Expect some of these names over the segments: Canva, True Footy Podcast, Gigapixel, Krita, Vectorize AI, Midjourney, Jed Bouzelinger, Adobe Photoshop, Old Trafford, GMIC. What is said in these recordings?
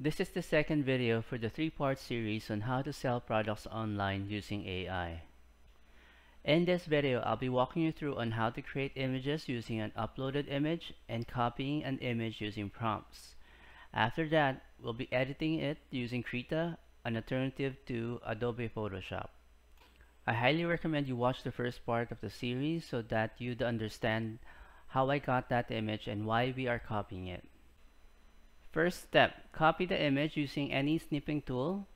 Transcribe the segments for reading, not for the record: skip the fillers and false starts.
This is the second video for the three-part series on how to sell products online using AI. In this video, I'll be walking you through on how to create images using an uploaded image and copying an image using prompts. After that, we'll be editing it using Krita, an alternative to Adobe Photoshop. I highly recommend you watch the first part of the series so that you'd understand how I got that image and why we are copying it. First step, copy the image using any snipping tool.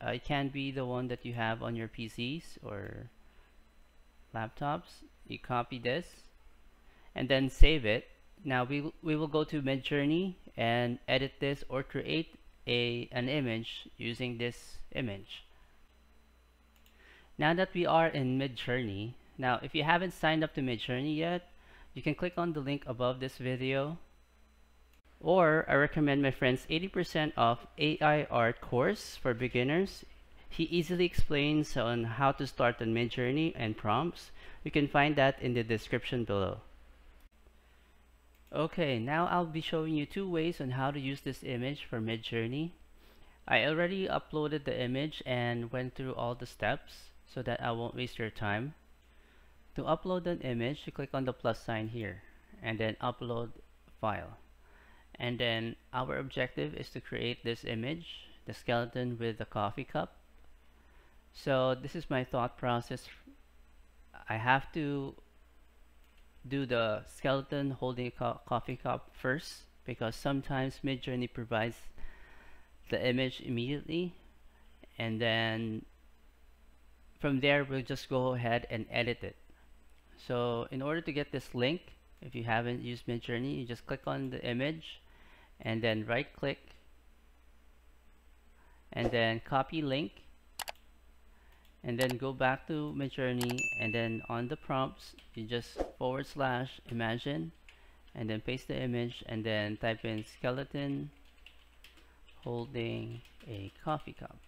It can be the one that you have on your PCs or laptops. You copy this and then save it. Now we will go to Midjourney and edit this or create an image using this image. Now that we are in Midjourney, now if you haven't signed up to Midjourney yet, you can click on the link above this video. Or I recommend my friend's 80% off AI art course for beginners. He easily explains on how to start on Midjourney and prompts. You can find that in the description below. Okay, now I'll be showing you two ways on how to use this image for Midjourney. I already uploaded the image and went through all the steps so that I won't waste your time. To upload an image, you click on the plus sign here and then upload file. And then our objective is to create this image, the skeleton with the coffee cup. So this is my thought process. I have to do the skeleton holding a coffee cup first because sometimes Midjourney provides the image immediately, and then from there we'll just go ahead and edit it. So in order to get this link, if you haven't used Midjourney, you just click on the image and then right click and then copy link and then go back to Midjourney, and then on the prompts you just / imagine and then paste the image and then type in skeleton holding a coffee cup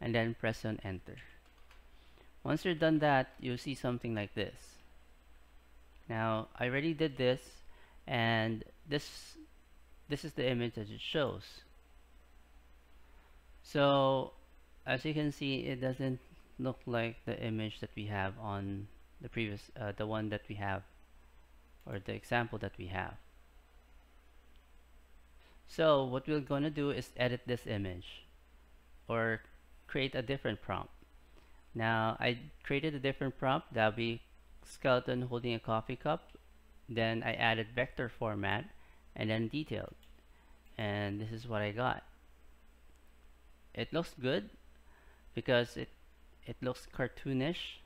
and then press on enter. Once you're done that, you'll see something like this. Now I already did this, and this is the image that it shows. So as you can see, it doesn't look like the image that we have on the previous, the one that we have, or the example that we have. So what we're gonna do is edit this image or create a different prompt. Now I created a different prompt that'll be skeleton holding a coffee cup. Then I added vector format and then detailed, and this is what I got. It looks good because it looks cartoonish,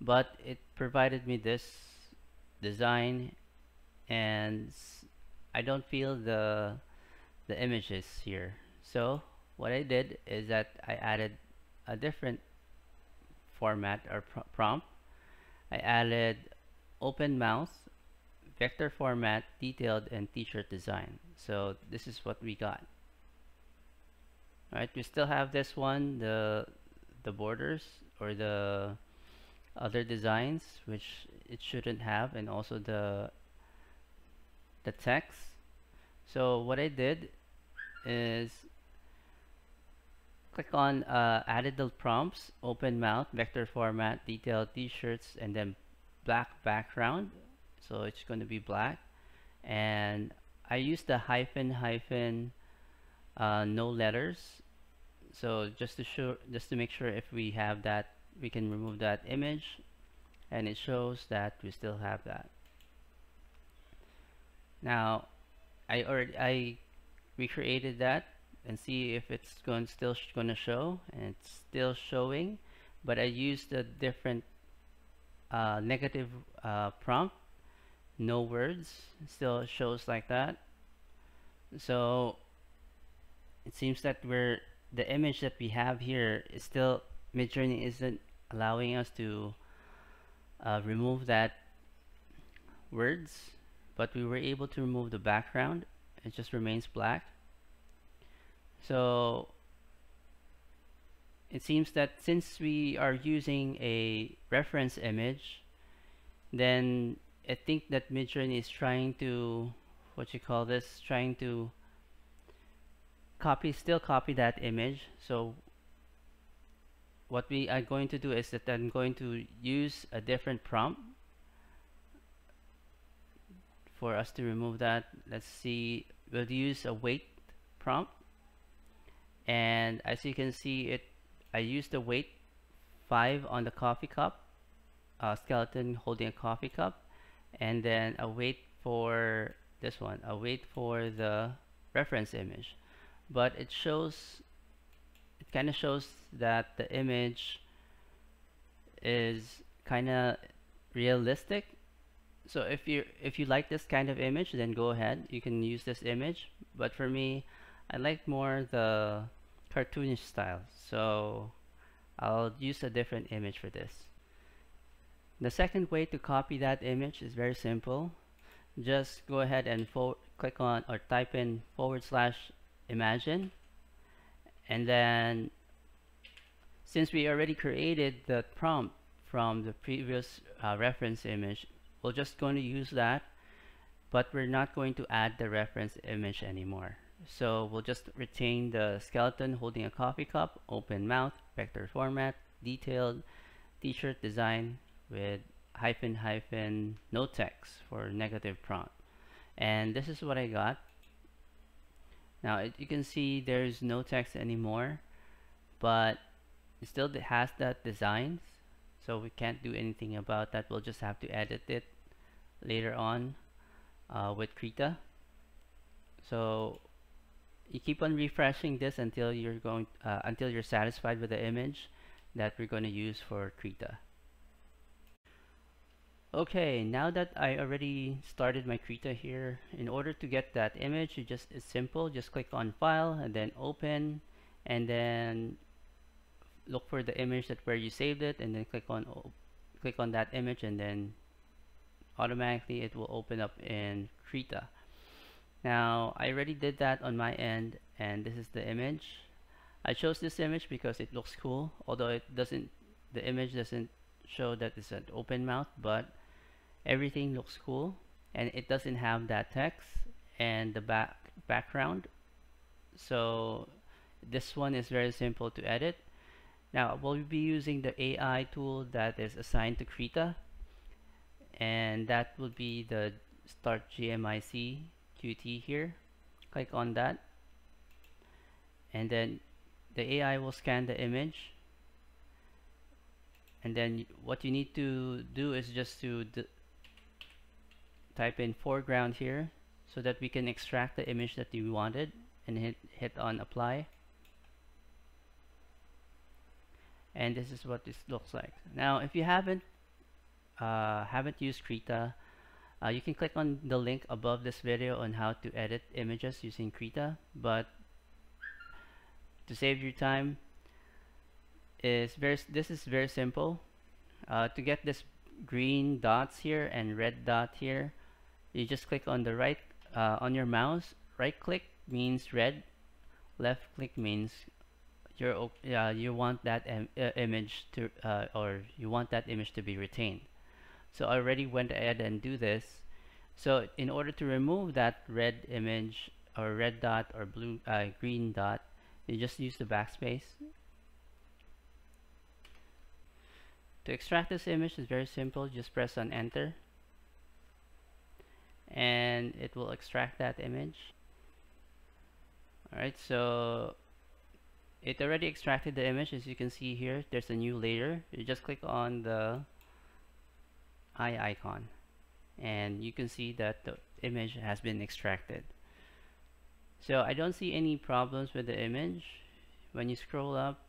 but it provided me this design, and I don't feel the images here. So what I did is that I added a different format or prompt. I added open mouth, vector format, detailed, and t-shirt design. So this is what we got. All right, we still have this one, the borders or the other designs, which it shouldn't have, and also the text. So what I did is click on added the prompts, open mouth, vector format, detailed, t-shirts, and then black background. So it's going to be black, and I used the hyphen no letters, so just to make sure if we have that, we can remove that image, and it shows that we still have that. Now I recreated that and see if it's still gonna show, and it's still showing, but I used a different negative prompt, no words. It still shows like that. So it seems that the image that we have here is still, Midjourney isn't allowing us to remove that words, but we were able to remove the background. It just remains black. So it seems that since we are using a reference image, then I think that Midjourney is trying to what you call this, trying to still copy that image. So what we are going to do is that I'm going to use a different prompt for us to remove that. Let's see, we'll use a weight prompt, and as you can see it, I used the weight 5 on the coffee cup, a skeleton holding a coffee cup, and then a weight for this one, a weight for the reference image. But it shows, it kind of shows that the image is kind of realistic. So if you like this kind of image, then go ahead, you can use this image. But for me, I like more the cartoonish style, so I'll use a different image for this. The second way to copy that image is very simple. Just go ahead and click on or type in /imagine, and then since we already created the prompt from the previous reference image, we're just going to use that, but we're not going to add the reference image anymore. So we'll just retain the skeleton holding a coffee cup, open mouth, vector format, detailed, t-shirt design with -- no text for negative prompt. And this is what I got. Now you can see there's no text anymore, but it still has that design, so we can't do anything about that. We'll just have to edit it later on with Krita. So you keep on refreshing this until you're satisfied with the image that we're going to use for Krita. Okay, now that I already started my Krita here, in order to get that image, it's simple, just click on File and then Open, and then look for the image where you saved it, and then click on that image, and then automatically it will open up in Krita. Now I already did that on my end, and this is the image. I chose this image because it looks cool, although the image doesn't show that it's an open mouth, but everything looks cool, and it doesn't have that text and the background. So this one is very simple to edit. Now we'll be using the AI tool that is assigned to Krita, and that will be the Start GMIC QT here. Click on that, and then the AI will scan the image, and then what you need to do is just to type in foreground here so that we can extract the image that you wanted, and hit on apply. And this is what this looks like. Now if you haven't used Krita, you can click on the link above this video on how to edit images using Krita, but to save your time, this is very simple. To get this green dots here and red dot here, you just click on the on your mouse. Right click means red, left click means you want that image to you want that image to be retained. So I already went ahead and do this. So in order to remove that red image or red dot or green dot, you just use the backspace. To extract this image is very simple, just press on enter, and it will extract that image. Alright, so it already extracted the image. As you can see here, there's a new layer. You just click on the eye icon, and you can see that the image has been extracted. So I don't see any problems with the image. When you scroll up,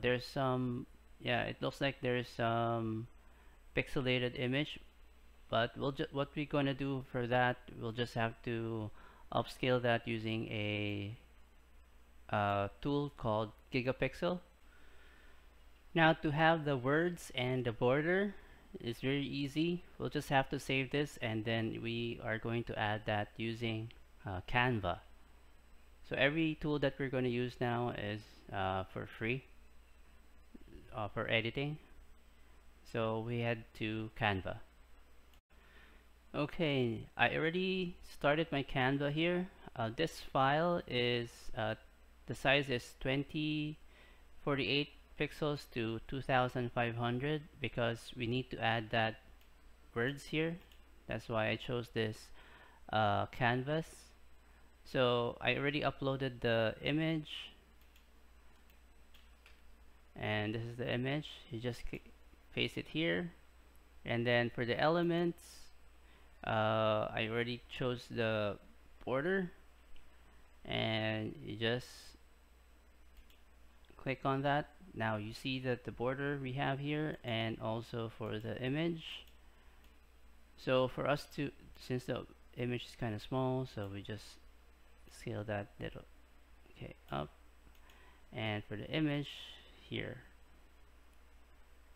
there's some, yeah, it looks like there is some pixelated image, but what we're going to do for that, we'll just have to upscale that using a tool called Gigapixel. Now to have the words and the border is very easy. We'll just have to save this, and then we are going to add that using Canva. So every tool that we're going to use now is for free. For editing, so we head to Canva. Okay, I already started my Canva here. This file is the size is 2048 pixels to 2500 because we need to add that words here. That's why I chose this canvas. So I already uploaded the image, and this is the image. You just paste it here, and then for the elements, I already chose the border, and you just click on that. Now you see that the border we have here, and also for the image. So for us to, since the image is kind of small, so we just scale that little up, and for the image here.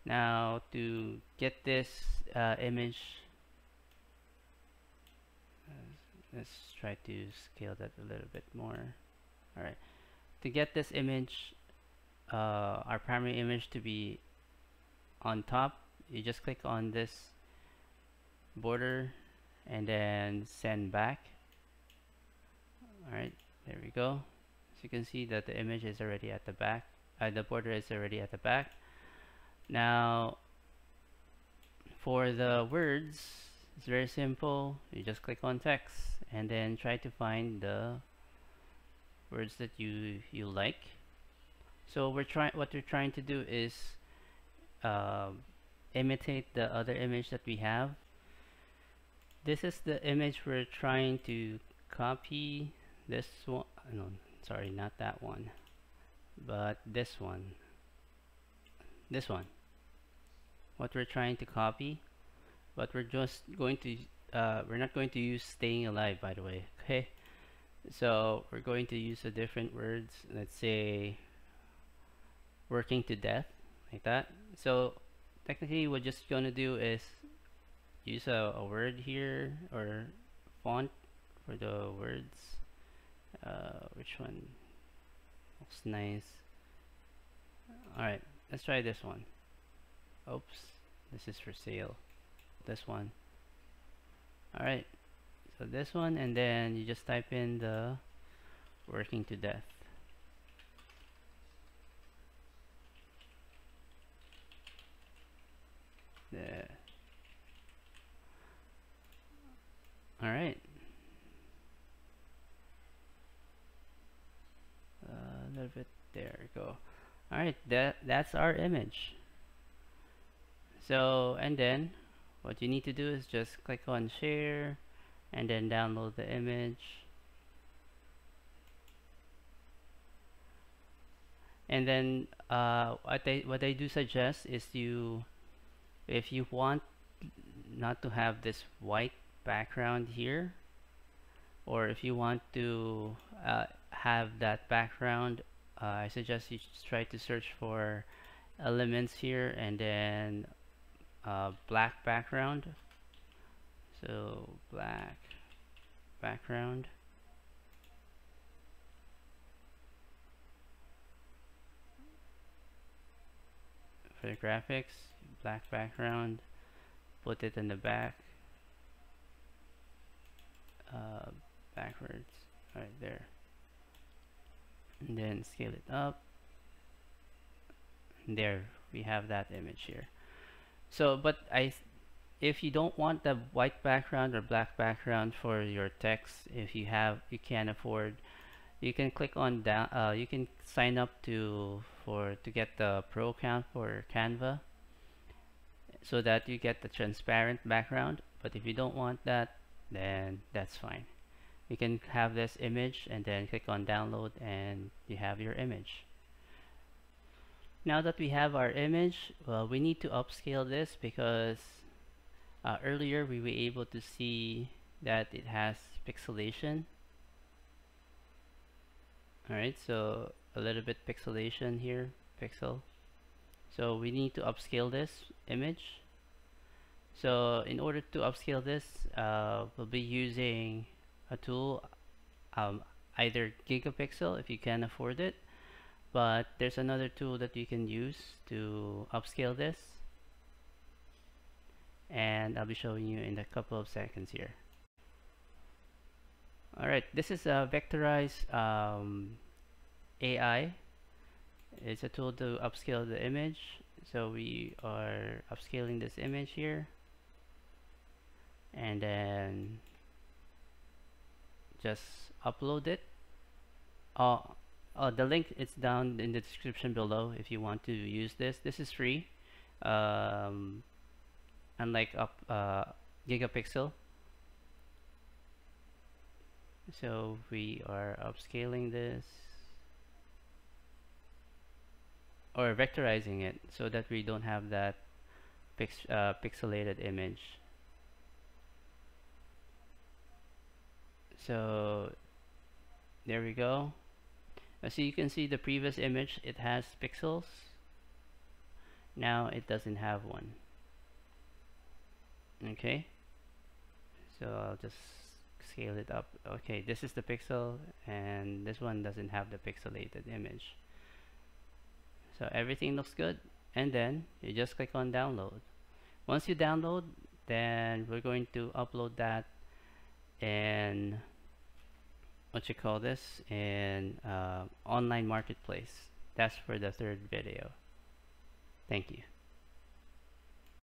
Now to get this image, let's try to scale that a little bit more. All right, to get this image, our primary image to be on top, you just click on this border and then send back. Alright, there we go. So you can see that the image is already at the back, the border is already at the back. Now for the words, it's very simple. You just click on text and then try to find the words that you like. So what we're trying to do is imitate the other image that we have. This is the image we're trying to copy. This one, no, sorry, not that one, but this one. This one. What we're trying to copy, but we're just going to, we're not going to use staying alive, by the way. Okay, so we're going to use a different words. Let's say working to death, like that. So technically, what we're just gonna do is use a word here, or font for the words. Which one looks nice? Alright, let's try this one. Oops, this is for sale. This one. Alright, so this one, and then you just type in the working to death. There. All right, a little bit, there we go. All right, that's our image. So, and then what you need to do is just click on share and then download the image. And then what I do suggest is you, if you want not to have this white background here, or if you want to have that background, I suggest you try to search for elements here and then black background. So black background, for the graphics, black background, put it in the back, backwards, right there, and then scale it up. And there we have that image here. So, but if you don't want the white background or black background for your text, if you have, you can't afford, you can click on down. You can sign up to get the pro account for Canva, so that you get the transparent background. But if you don't want that, then that's fine. You can have this image and then click on download, and you have your image. Now that we have our image, well, we need to upscale this because earlier we were able to see that it has pixelation. Alright, so a little bit pixelation here, pixel. So we need to upscale this image. So in order to upscale this, we'll be using a tool, either Gigapixel if you can afford it, but there's another tool that you can use to upscale this. and I'll be showing you in a couple of seconds here. Alright, this is a vectorized AI. It's a tool to upscale the image. So we are upscaling this image here, and then just upload it. The link is down in the description below if you want to use this. This is free, unlike Gigapixel. So we are upscaling this, or vectorizing it, so that we don't have that pixelated image. So there we go. So you can see the previous image, it has pixels. Now it doesn't have one. Okay, so I'll just scale it up. Okay, this is the pixel, and this one doesn't have the pixelated image. So everything looks good, and then you just click on download. Once you download, then we're going to upload that in online marketplace. That's for the third video. Thank you.